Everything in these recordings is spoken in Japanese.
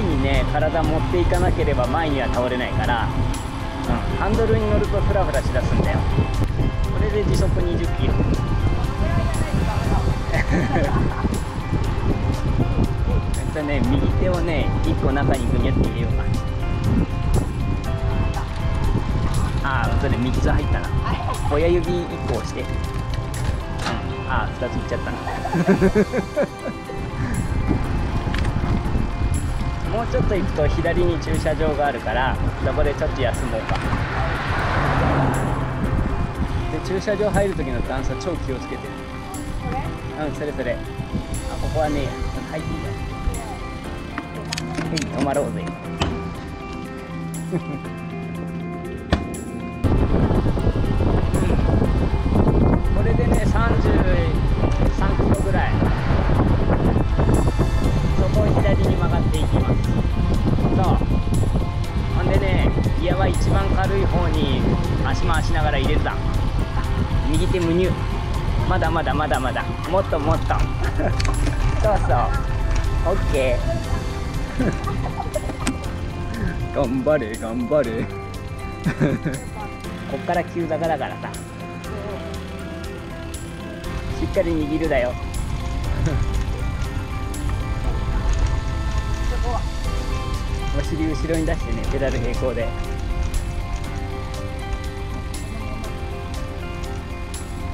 前にね体持っていかなければ前には倒れないから、ハンドルに乗るとフラフラしだすんだよ。これで時速20キロ。ね、右手をね一個中にグニャって入れようか。あ、それ3つ入ったな。親指1個押して。あ、2ついっちゃったな。もうちょっと行くと左に駐車場があるからそこでちょっと休もうか。で、駐車場入る時の段差超気をつけて。それそれ。あ、ここはね入っていいよ。止まろうぜ。これでね33キロぐらい。そこを左に曲がっていきます。ほんでね、ギアは一番軽い方に足回しながら入れた。右手むにゅ。まだまだまだまだ、もっともっと。そうそう、オッケー。頑張れ頑張れ。こっから急坂だからさ、しっかり握るだよ。お尻後ろに出してね、ペダル平行で。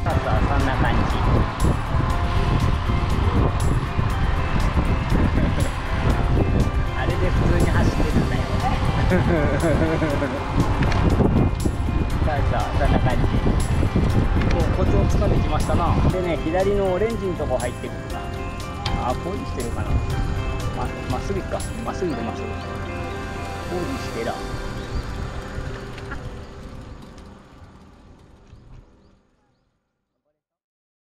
さあさあ、そんな感じ。普通に走ってるんだよ。そうそう、そんな感じ。もうコツをつかんできましたな。でね、左のオレンジのとこ入ってくるな。あ、工事してるかな。まっすぐ行くか。まっすぐ出ましょう。工事してら。